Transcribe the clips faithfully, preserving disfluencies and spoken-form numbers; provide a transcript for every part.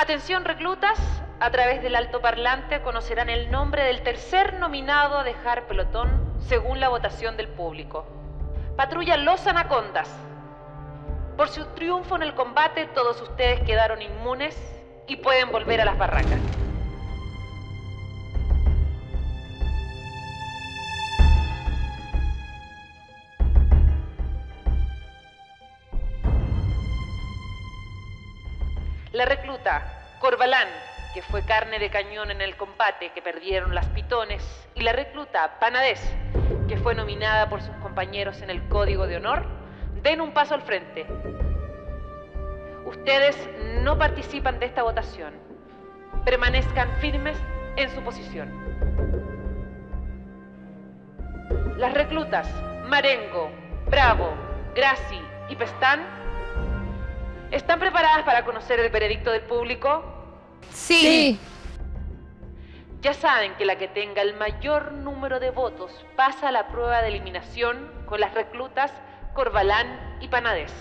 Atención reclutas, a través del altoparlante conocerán el nombre del tercer nominado a dejar pelotón según la votación del público. Patrulla Los Anacondas. Por su triunfo en el combate, todos ustedes quedaron inmunes y pueden volver a las barracas. La recluta Corvalán, que fue carne de cañón en el combate que perdieron las Pitones, y la recluta Panadés, que fue nominada por sus compañeros en el Código de Honor, den un paso al frente. Ustedes no participan de esta votación. Permanezcan firmes en su posición. Las reclutas Marengo, Bravo, Graci y Pestán, ¿están preparadas para conocer el veredicto del público? Sí. Sí. Ya saben que la que tenga el mayor número de votos pasa a la prueba de eliminación con las reclutas Corvalán y Panadés.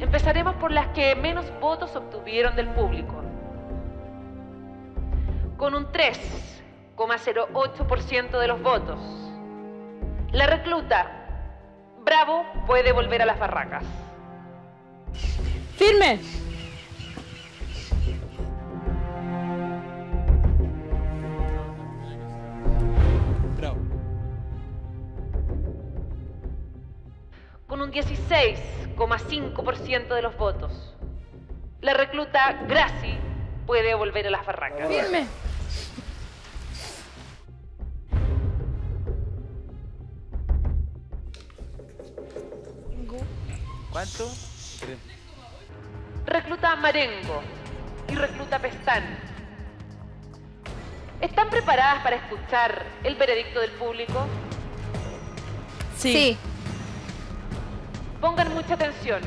Empezaremos por las que menos votos obtuvieron del público. Con un tres coma cero ocho por ciento de los votos, la recluta Bravo puede volver a las barracas. ¡Firme! Bravo. Con un dieciséis coma cinco por ciento de los votos, la recluta Graci puede volver a las barracas. ¡Firme! ¿Cuánto? Recluta Marengo y recluta Pestán, ¿están preparadas para escuchar el veredicto del público? Sí. Sí. Pongan mucha atención.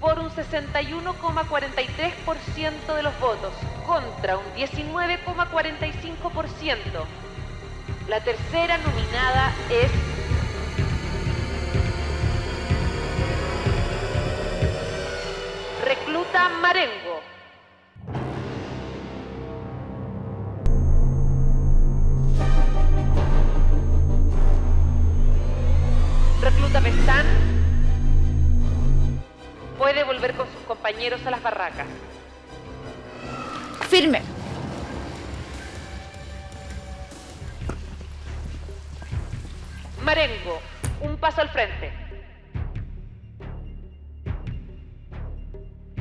Por un sesenta y uno coma cuarenta y tres por ciento de los votos contra un diecinueve coma cuarenta y cinco por ciento, la tercera nominada es recluta Marengo. Recluta Pestán puede volver con sus compañeros a las barracas. Firme. Marengo, un paso al frente.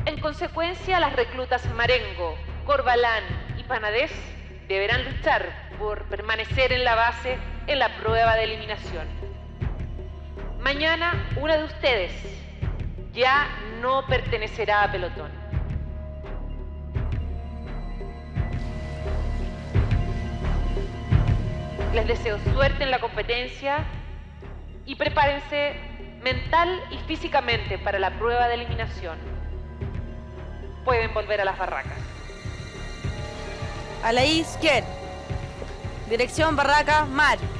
En consecuencia, las reclutas Marengo, Corvalán y Panadés deberán luchar por permanecer en la base en la prueba de eliminación. Mañana, una de ustedes ya no pertenecerá a pelotón. Les deseo suerte en la competencia y prepárense mental y físicamente para la prueba de eliminación. Pueden volver a las barracas. A la izquierda. Dirección barraca mar.